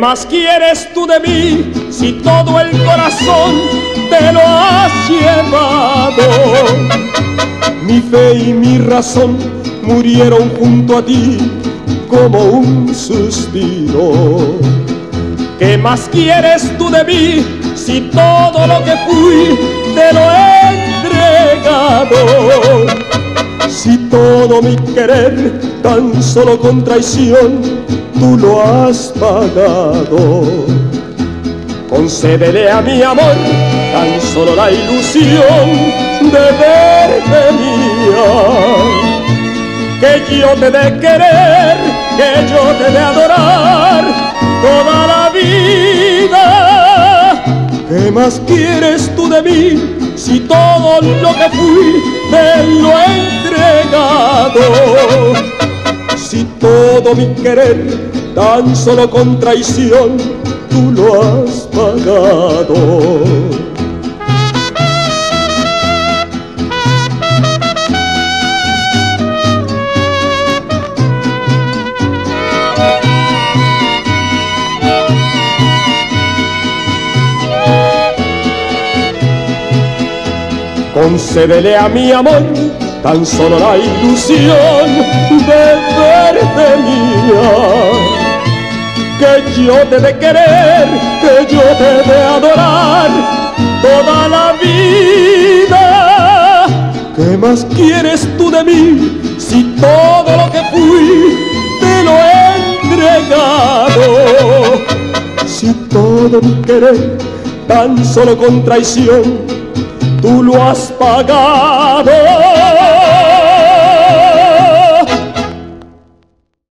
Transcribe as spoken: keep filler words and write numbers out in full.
más quieres tú de mí si todo el corazón te lo has llevado? Mi fe y mi razón murieron junto a ti como un suspiro. ¿Qué más quieres tú de mí si todo lo que fui te lo he entregado? Si todo mi querer tan solo con traición tú lo has pagado. Concédele a mi amor tan solo la ilusión de verte mía, que yo te dé querer, que yo te dé adorar toda la vida. ¿Qué más quieres tú de mí si todo lo que fui te lo he entregado? Si todo mi querer tan solo con traición tú lo has pagado. Concédele a mi amor tan solo la ilusión de verte mía, que yo te dé querer, que yo te dé adorar toda la vida. ¿Qué más quieres tú de mí si todo lo que fui te lo he entregado? Si todo mi querer tan solo con traición tú lo has pagado.